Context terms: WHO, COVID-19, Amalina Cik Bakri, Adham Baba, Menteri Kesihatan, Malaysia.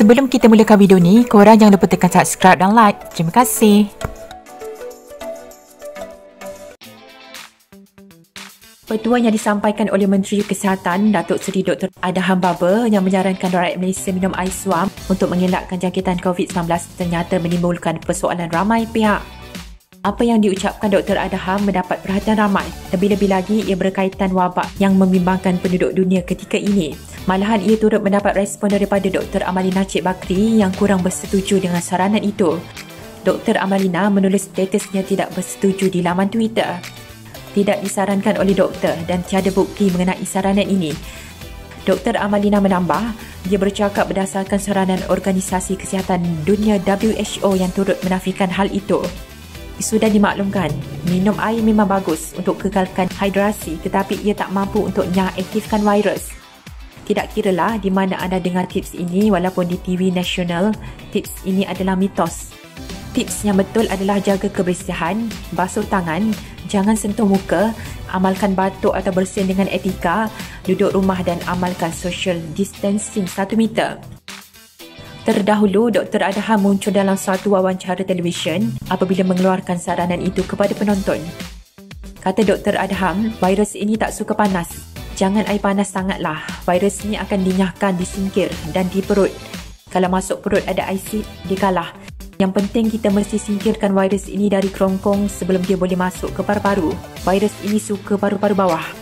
Sebelum kita mulakan video ni, korang jangan lupa tekan subscribe dan like. Terima kasih. Petuan yang disampaikan oleh Menteri Kesihatan Datuk Seri Dr. Adham Baba yang menyarankan rakyat Malaysia minum air suam untuk mengelakkan jangkitan COVID-19 ternyata menimbulkan persoalan ramai pihak. Apa yang diucapkan Dr. Adham mendapat perhatian ramai. Lebih-lebih lagi ia berkaitan wabak yang membimbangkan penduduk dunia ketika ini. Malahan ia turut mendapat respon daripada Dr. Amalina Cik Bakri yang kurang bersetuju dengan saranan itu. Dr. Amalina menulis statusnya tidak bersetuju di laman Twitter. Tidak disarankan oleh doktor dan tiada bukti mengenai saranan ini. Dr. Amalina menambah, dia bercakap berdasarkan saranan Organisasi Kesihatan Dunia WHO yang turut menafikan hal itu. Sudah dimaklumkan, minum air memang bagus untuk kekalkan hidrasi tetapi ia tak mampu untuk nyaktifkan virus. Tidak kiralah di mana anda dengar tips ini walaupun di TV nasional, tips ini adalah mitos. Tips yang betul adalah jaga kebersihan, basuh tangan, jangan sentuh muka, amalkan batuk atau bersin dengan etika, duduk rumah dan amalkan social distancing 1 meter. Terdahulu, Dr. Adham muncul dalam satu wawancara televisyen apabila mengeluarkan saranan itu kepada penonton. Kata Dr. Adham, virus ini tak suka panas. Jangan air panas sangatlah. Virus ini akan dinyahkan di singkir dan di perut. Kalau masuk perut ada asid, dia kalah. Yang penting kita mesti singkirkan virus ini dari kerongkong sebelum dia boleh masuk ke paru-paru. Virus ini suka paru-paru bawah.